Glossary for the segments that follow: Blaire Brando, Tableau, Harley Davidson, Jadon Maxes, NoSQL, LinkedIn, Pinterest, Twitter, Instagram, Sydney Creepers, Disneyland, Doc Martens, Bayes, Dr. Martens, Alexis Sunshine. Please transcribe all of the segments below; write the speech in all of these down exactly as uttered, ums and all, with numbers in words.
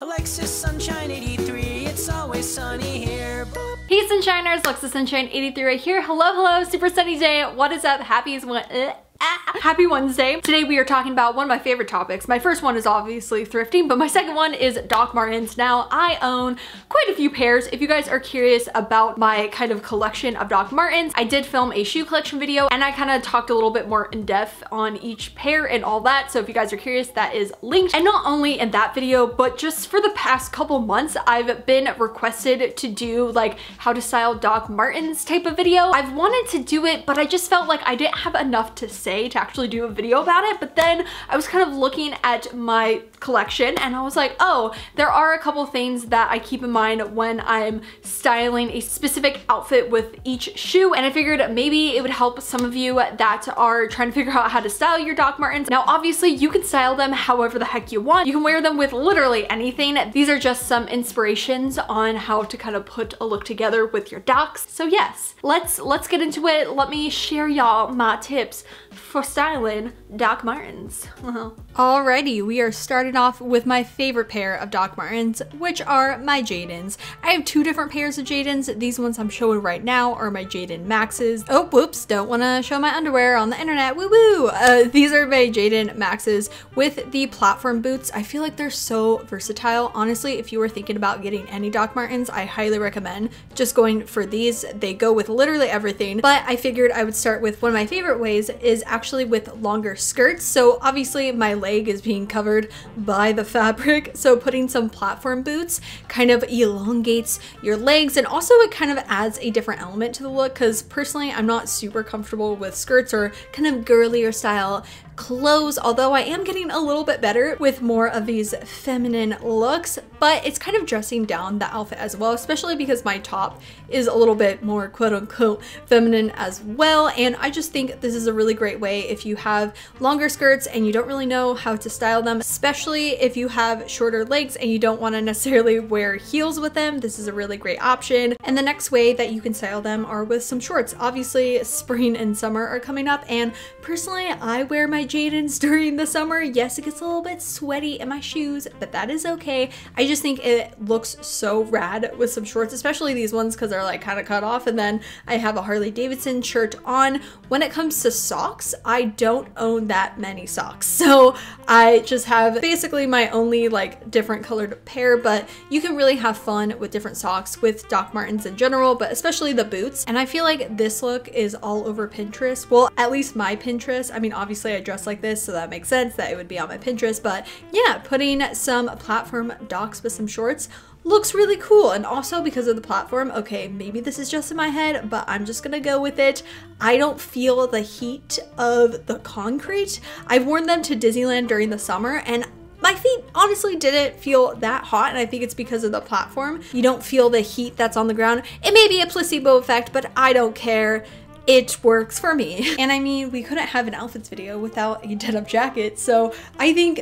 Alexis Sunshine eighty-three, it's always sunny here. Hey Sunshiners, Alexis Sunshine eighty-three right here. Hello, hello, super sunny day. What is up? Happy is what? Uh, ah. Happy Wednesday. Today we are talking about one of my favorite topics. My first one is obviously thrifting, but my second one is Doc Martens. Now I own quite a few pairs. If you guys are curious about my kind of collection of Doc Martens, I did film a shoe collection video and I kind of talked a little bit more in depth on each pair and all that. So if you guys are curious, that is linked. And not only in that video, but just for the past couple months, I've been requested to do like how to style Doc Martens type of video. I've wanted to do it, but I just felt like I didn't have enough to say to actually do a video about it. But then I was kind of looking at my collection and I was like, oh, there are a couple things that I keep in mind when I'm styling a specific outfit with each shoe. And I figured maybe it would help some of you that are trying to figure out how to style your Doc Martens. Now, obviously you can style them however the heck you want. You can wear them with literally anything. These are just some inspirations on how to kind of put a look together with your docs. So yes, let's let's get into it. Let me share y'all my tips for styling Doc Martens. Uh-huh. Alrighty, we are starting off with my favorite pair of Doc Martens, which are my Jadons. I have two different pairs of Jadons. These ones I'm showing right now are my Jadon Maxes. Oh, whoops, don't want to show my underwear on the internet, woo woo! Uh, these are my Jadon Maxes with the platform boots. I feel like they're so versatile. Honestly, if you were thinking about getting any Doc Martens, I highly recommend just going for these. They go with literally everything, but I figured I would start with one of my favorite ways is actually with longer skirts. So obviously my leg is being covered by the fabric, so putting some platform boots kind of elongates your legs, and also it kind of adds a different element to the look, because personally I'm not super comfortable with skirts or kind of girlier style clothes, although I am getting a little bit better with more of these feminine looks. But it's kind of dressing down the outfit as well, especially because my top is a little bit more quote-unquote feminine as well. And I just think this is a really great way if you have longer skirts and you don't really know how to style them, especially if you have shorter legs and you don't want to necessarily wear heels with them. This is a really great option. And the next way that you can style them are with some shorts. Obviously spring and summer are coming up, and personally I wear my Jadons during the summer. Yes, it gets a little bit sweaty in my shoes, but that is okay. I just think it looks so rad with some shorts, especially these ones because they're like kind of cut off. And then I have a Harley Davidson shirt on. When it comes to socks, I don't own that many socks, so I just have basically my only like different colored pair. But you can really have fun with different socks with Doc Martens in general, but especially the boots. And I feel like this look is all over Pinterest. Well, at least my Pinterest. I mean, obviously I dress like this, so that makes sense that it would be on my Pinterest. But yeah, putting some platform docs with some shorts looks really cool. And also because of the platform, okay, maybe this is just in my head, but I'm just gonna go with it. I don't feel the heat of the concrete. I've worn them to Disneyland during the summer and my feet honestly didn't feel that hot, and I think it's because of the platform. You don't feel the heat that's on the ground. It may be a placebo effect, but I don't care. It works for me. And I mean, we couldn't have an outfits video without a denim jacket. So I think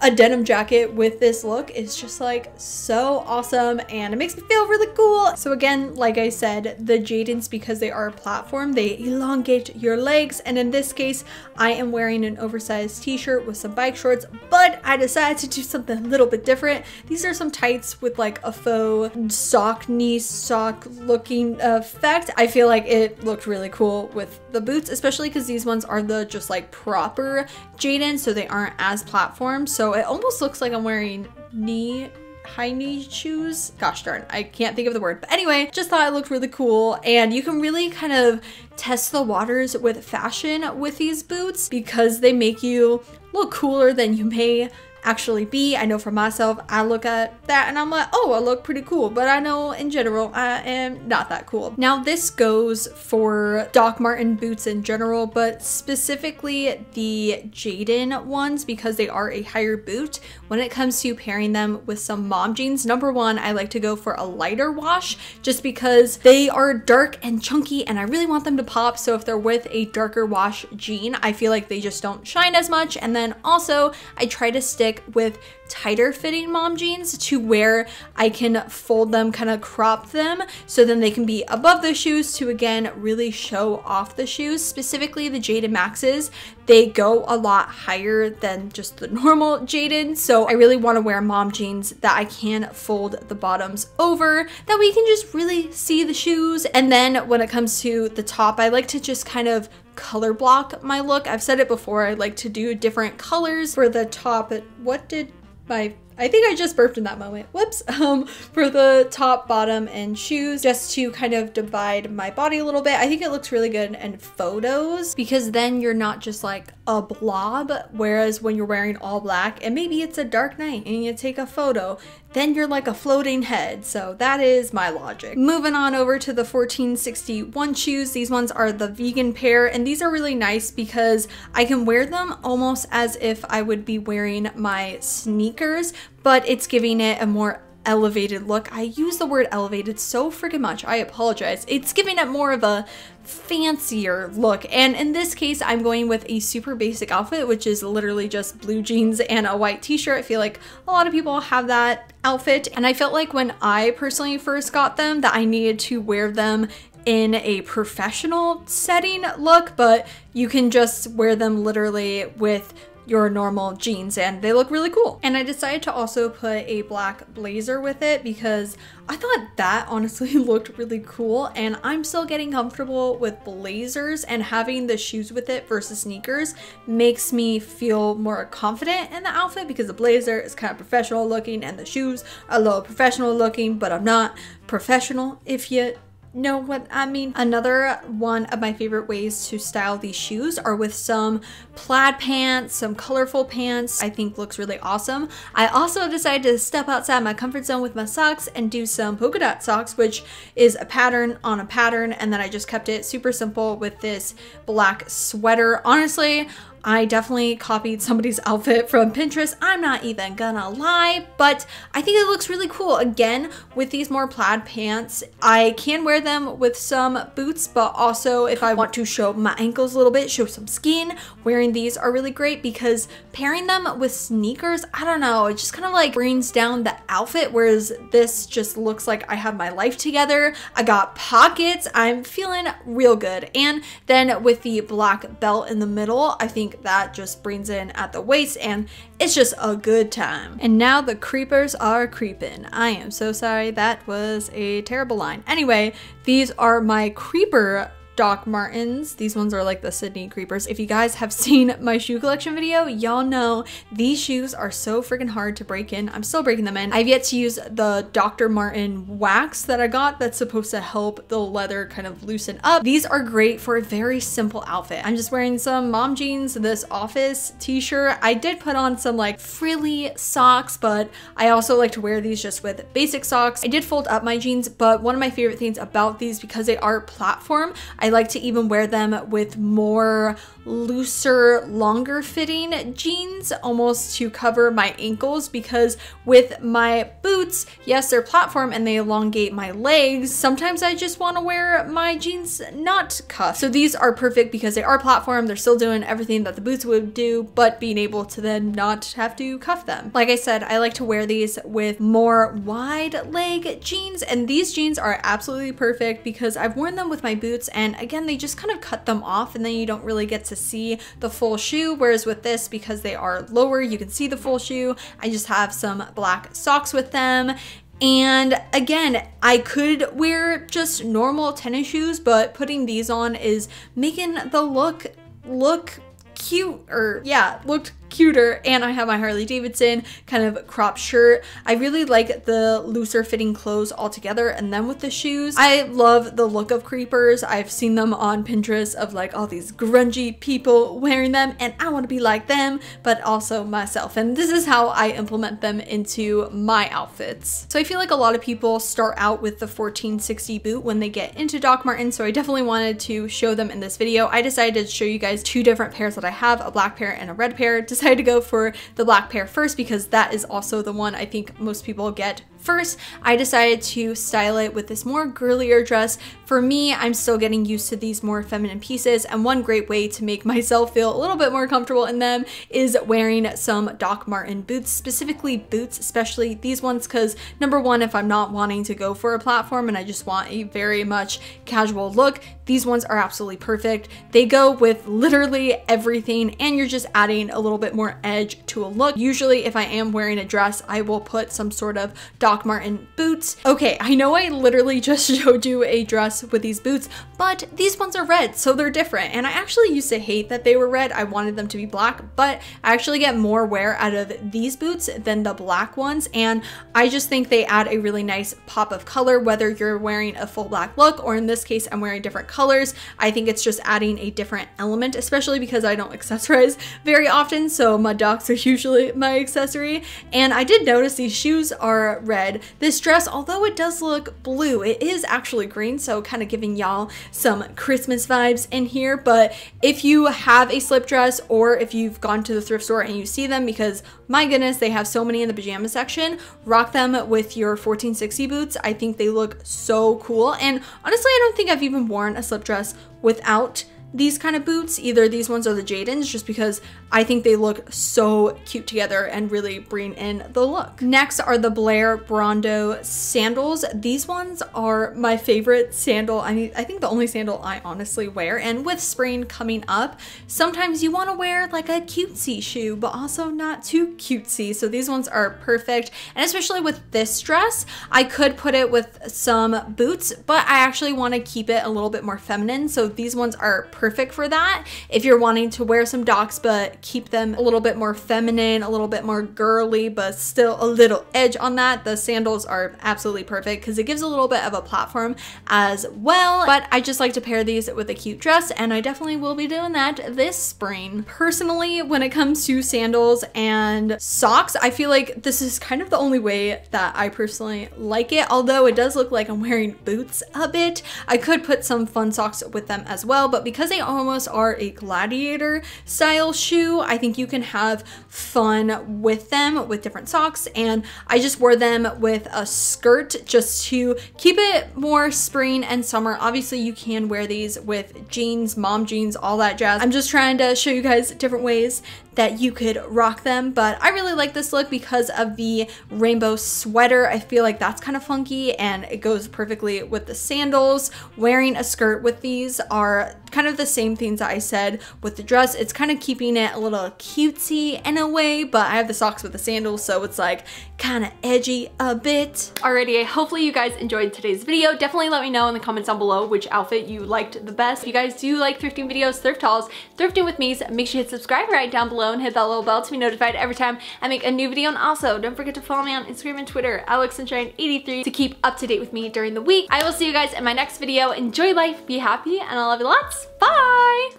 a denim jacket with this look is just like so awesome, and it makes me feel really cool. So again, like I said, the Jadons, because they are a platform, they elongate your legs. And in this case, I am wearing an oversized t-shirt with some bike shorts, but I decided to do something a little bit different. These are some tights with like a faux sock, knee sock looking effect. I feel like it looked really cool with the boots, especially because these ones are the just like proper Jadon, so they aren't as platform. So So it almost looks like I'm wearing knee high knee shoes. Gosh darn, I can't think of the word. But anyway, just thought it looked really cool. And you can really kind of test the waters with fashion with these boots, because they make you look cooler than you may actually be. I know for myself, I look at that and I'm like, oh, I look pretty cool, but I know in general I am not that cool. Now this goes for Doc Marten boots in general, but specifically the Jadon ones, because they are a higher boot. When it comes to pairing them with some mom jeans, number one, I like to go for a lighter wash just because they are dark and chunky and I really want them to pop. So if they're with a darker wash jean, I feel like they just don't shine as much. And then also I try to stick with tighter fitting mom jeans to where I can fold them, kind of crop them, so then they can be above the shoes to again really show off the shoes. Specifically the Jadon Maxes, they go a lot higher than just the normal Jadon, so I really want to wear mom jeans that I can fold the bottoms over, that we can just really see the shoes. And then when it comes to the top, I like to just kind of color block my look. I've said it before, I like to do different colors for the top. What did my, I think I just burped in that moment, whoops, um, for the top, bottom, and shoes, just to kind of divide my body a little bit. I think it looks really good in photos, because then you're not just like a blob, whereas when you're wearing all black, and maybe it's a dark night and you take a photo, then you're like a floating head. So that is my logic. Moving on over to the fourteen sixty-one shoes. These ones are the vegan pair, and these are really nice because I can wear them almost as if I would be wearing my sneakers, but it's giving it a more elevated look. I use the word elevated so freaking much, I apologize. It's giving it more of a fancier look, and in this case I'm going with a super basic outfit, which is literally just blue jeans and a white t-shirt. I feel like a lot of people have that outfit, and I felt like when I personally first got them that I needed to wear them in a professional setting look, but you can just wear them literally with your normal jeans and they look really cool. And I decided to also put a black blazer with it because I thought that honestly looked really cool, and I'm still getting comfortable with blazers, and having the shoes with it versus sneakers makes me feel more confident in the outfit, because the blazer is kind of professional looking and the shoes are a little professional looking, but I'm not professional, if you know what I mean. Another one of my favorite ways to style these shoes are with some plaid pants, some colorful pants, I think looks really awesome. I also decided to step outside my comfort zone with my socks and do some polka dot socks, which is a pattern on a pattern, and then I just kept it super simple with this black sweater. Honestly, I definitely copied somebody's outfit from Pinterest, I'm not even gonna lie, but I think it looks really cool. Again, with these more plaid pants, I can wear them with some boots, but also if I want to show my ankles a little bit, show some skin, wearing these are really great, because pairing them with sneakers, I don't know, it just kind of like brings down the outfit, whereas this just looks like I have my life together, I got pockets, I'm feeling real good. And then with the black belt in the middle, I think that just brings in at the waist, and it's just a good time. And now the creepers are creeping. I am so sorry, that was a terrible line. Anyway, these are my creeper Doc Martens. These ones are like the Sydney Creepers. If you guys have seen my shoe collection video, y'all know these shoes are so freaking hard to break in. I'm still breaking them in. I've yet to use the Doctor Marten wax that I got that's supposed to help the leather kind of loosen up. These are great for a very simple outfit. I'm just wearing some mom jeans, this office t-shirt. I did put on some like frilly socks, but I also like to wear these just with basic socks. I did fold up my jeans, but one of my favorite things about these, because they are platform, I I like to even wear them with more looser, longer fitting jeans, almost to cover my ankles, because with my boots, yes, they're platform and they elongate my legs. Sometimes I just want to wear my jeans not cuffed. So these are perfect because they are platform. They're still doing everything that the boots would do, but being able to then not have to cuff them. Like I said, I like to wear these with more wide leg jeans, and these jeans are absolutely perfect because I've worn them with my boots, and again, they just kind of cut them off and then you don't really get to see the full shoe, whereas with this, because they are lower, you can see the full shoe. I just have some black socks with them. And again, I could wear just normal tennis shoes, but putting these on is making the look look cuter. Yeah, looked cuter. And I have my Harley Davidson kind of crop shirt. I really like the looser fitting clothes altogether, and then with the shoes, I love the look of creepers. I've seen them on Pinterest of like all these grungy people wearing them, and I want to be like them, but also myself, and this is how I implement them into my outfits. So I feel like a lot of people start out with the fourteen sixty boot when they get into Doc Martens, so I definitely wanted to show them in this video. I decided to show you guys two different pairs that I have, a black pair and a red pair, to decided to go for the black pair first because that is also the one I think most people get first. I decided to style it with this more girlier dress. For me, I'm still getting used to these more feminine pieces, and one great way to make myself feel a little bit more comfortable in them is wearing some Doc Marten boots, specifically boots, especially these ones, because number one, if I'm not wanting to go for a platform and I just want a very much casual look, these ones are absolutely perfect. They go with literally everything, and you're just adding a little bit more edge to a look. Usually, if I am wearing a dress, I will put some sort of Doc Marten boots. Okay, I know I literally just showed you a dress with these boots, but these ones are red, so they're different. And I actually used to hate that they were red. I wanted them to be black, but I actually get more wear out of these boots than the black ones. And I just think they add a really nice pop of color, whether you're wearing a full black look, or in this case, I'm wearing different colors. I think it's just adding a different element, especially because I don't accessorize very often. So my Docs are usually my accessory. And I did notice these shoes are red. This dress, although it does look blue, it is actually green. So kind of giving y'all some Christmas vibes in here. But if you have a slip dress, or if you've gone to the thrift store and you see them, because my goodness, they have so many in the pajama section, rock them with your fourteen sixty boots. I think they look so cool. And honestly, I don't think I've even worn a slip dress without these kind of boots, either these ones or the Jadons, just because I think they look so cute together and really bring in the look. Next are the Blaire Brando sandals. These ones are my favorite sandal. I mean, I think the only sandal I honestly wear. And with spring coming up, sometimes you want to wear like a cutesy shoe, but also not too cutesy. So these ones are perfect. And especially with this dress, I could put it with some boots, but I actually want to keep it a little bit more feminine. So these ones are perfect. perfect for that if you're wanting to wear some Docs but keep them a little bit more feminine, a little bit more girly, but still a little edge on that. The sandals are absolutely perfect because it gives a little bit of a platform as well, but I just like to pair these with a cute dress, and I definitely will be doing that this spring. Personally, when it comes to sandals and socks, I feel like this is kind of the only way that I personally like it, although it does look like I'm wearing boots a bit. I could put some fun socks with them as well, but because they almost are a gladiator style shoe, I think you can have fun with them with different socks. And I just wore them with a skirt just to keep it more spring and summer. Obviously you can wear these with jeans, mom jeans, all that jazz. I'm just trying to show you guys different ways that you could rock them, but I really like this look because of the rainbow sweater. I feel like that's kind of funky and it goes perfectly with the sandals. Wearing a skirt with these are kind of the same things that I said with the dress. It's kind of keeping it a little cutesy in a way, but I have the socks with the sandals, so it's like kind of edgy a bit. Alrighty, hopefully you guys enjoyed today's video. Definitely let me know in the comments down below which outfit you liked the best. If you guys do like thrifting videos, thrift hauls, thrifting with me, so make sure you hit subscribe right down below and hit that little bell to be notified every time I make a new video. And also, don't forget to follow me on Instagram and Twitter, alex sunshine eight three, to keep up to date with me during the week. I will see you guys in my next video. Enjoy life, be happy, and I love you lots. Bye!